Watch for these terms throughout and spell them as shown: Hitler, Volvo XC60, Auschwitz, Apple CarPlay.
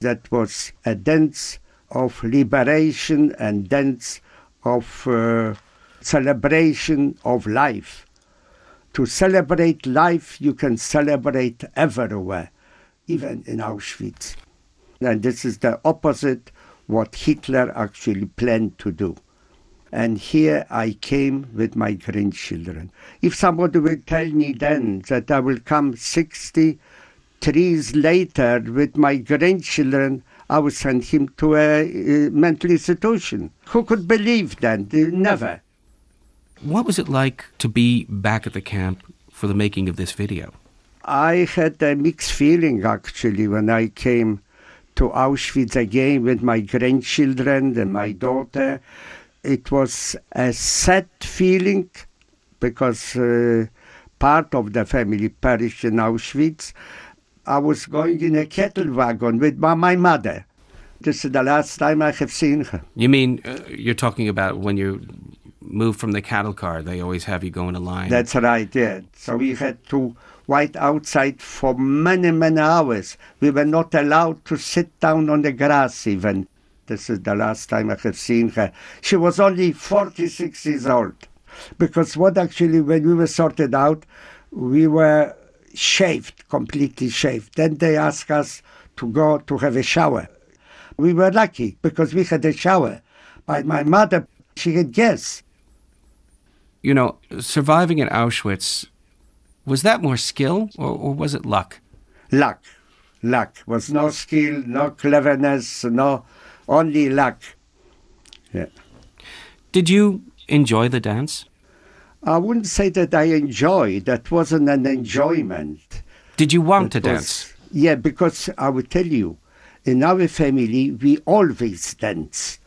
That was a dance of liberation and dance of celebration of life. To celebrate life, you can celebrate everywhere, even in Auschwitz. And this is the opposite what Hitler actually planned to do. And here I came with my grandchildren. If somebody will tell me then that I will come 63 years later with my grandchildren, I will send him to a mental institution. Who could believe that? Never. What was it like to be back at the camp for the making of this video? I had a mixed feeling, actually, when I came to Auschwitz again with my grandchildren and my daughter. It was a sad feeling because part of the family perished in Auschwitz. I was going in a cattle wagon with my mother. This is the last time I have seen her. You mean, you're talking about when you moved from the cattle car, they always have you go in a line. That's right, yeah. So we had to wait outside for many, many hours. We were not allowed to sit down on the grass even. This is the last time I have seen her. She was only 46 years old. Because what actually, when we were sorted out, we were shaved, completely shaved. Then they asked us to go to have a shower. We were lucky because we had a shower. But my mother, she had gas. You know, surviving in Auschwitz, was that more skill or was it luck? Luck. Luck. Was no skill, no cleverness, no... Only luck. Yeah. Did you enjoy the dance? I wouldn't say that I enjoyed. That wasn't an enjoyment. Did you want to dance? Yeah, because I will tell you, in our family, we always dance.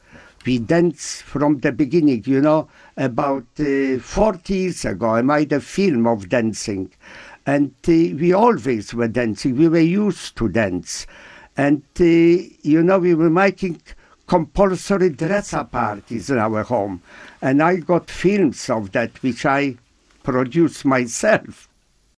We dance from the beginning, you know, about 40 years ago. I made a film of dancing. And we always were dancing. We were used to dance. And, you know, we were making compulsory dress-up parties in our home. And I got films of that, which I produced myself.